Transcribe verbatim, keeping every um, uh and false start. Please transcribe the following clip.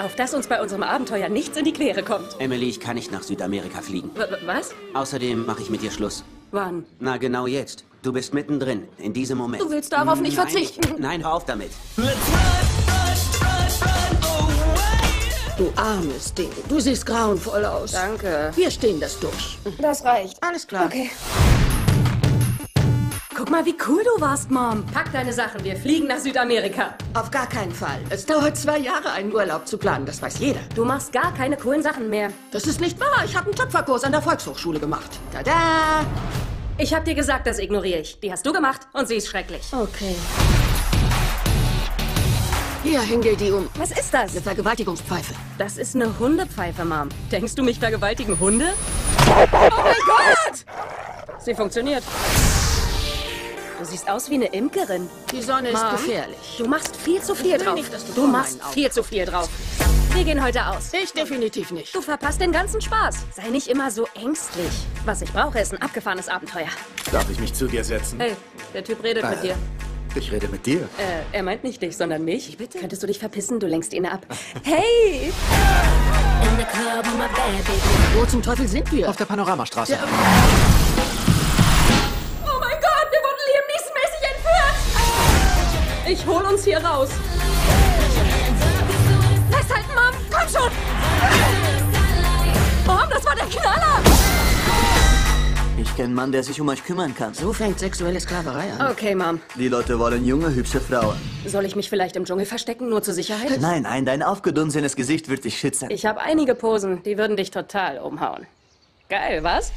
Auf dass uns bei unserem Abenteuer nichts in die Quere kommt. Emily, ich kann nicht nach Südamerika fliegen. W- was? Außerdem mache ich mit dir Schluss. Wann? Na, genau jetzt. Du bist mittendrin, in diesem Moment. Du willst darauf nicht Nein, verzichten. Ich, nein, hör auf damit. Du armes Ding. Du siehst grauenvoll aus. Danke. Wir stehen das durch. Das reicht. Alles klar. Okay. Guck mal, wie cool du warst, Mom. Pack deine Sachen, wir fliegen nach Südamerika. Auf gar keinen Fall. Es dauert zwei Jahre, einen Urlaub zu planen, das weiß jeder. Du machst gar keine coolen Sachen mehr. Das ist nicht wahr. Ich habe einen Töpferkurs an der Volkshochschule gemacht. Tada! Ich habe dir gesagt, das ignoriere ich. Die hast du gemacht und sie ist schrecklich. Okay. Hier, hängel die um. Was ist das? Eine Vergewaltigungspfeife. Das ist eine Hundepfeife, Mom. Denkst du, mich vergewaltigen Hunde? Oh mein Gott! Sie funktioniert. Du siehst aus wie eine Imkerin. Die Sonne Mom, ist gefährlich. Du machst viel zu viel drauf. Nicht, du du machst viel zu viel drauf. Wir gehen heute aus. Ich definitiv nicht. Du verpasst den ganzen Spaß. Sei nicht immer so ängstlich. Was ich brauche, ist ein abgefahrenes Abenteuer. Darf ich mich zu dir setzen? Hey, der Typ redet äh, mit dir. Ich rede mit dir? Äh, er meint nicht dich, sondern mich. Ich bitte? Könntest du dich verpissen? Du lenkst ihn ab. Hey! Wo zum Teufel sind wir? Auf der Panoramastraße. Ja. Ich hol uns hier raus. Festhalten, Mom! Komm schon! Mom, das war der Knaller! Ich kenne einen Mann, der sich um euch kümmern kann. So fängt sexuelle Sklaverei an. Okay, Mom. Die Leute wollen junge, hübsche Frauen. Soll ich mich vielleicht im Dschungel verstecken, nur zur Sicherheit? Nein, nein, dein aufgedunsenes Gesicht wird dich schützen. Ich habe einige Posen, die würden dich total umhauen. Geil, was?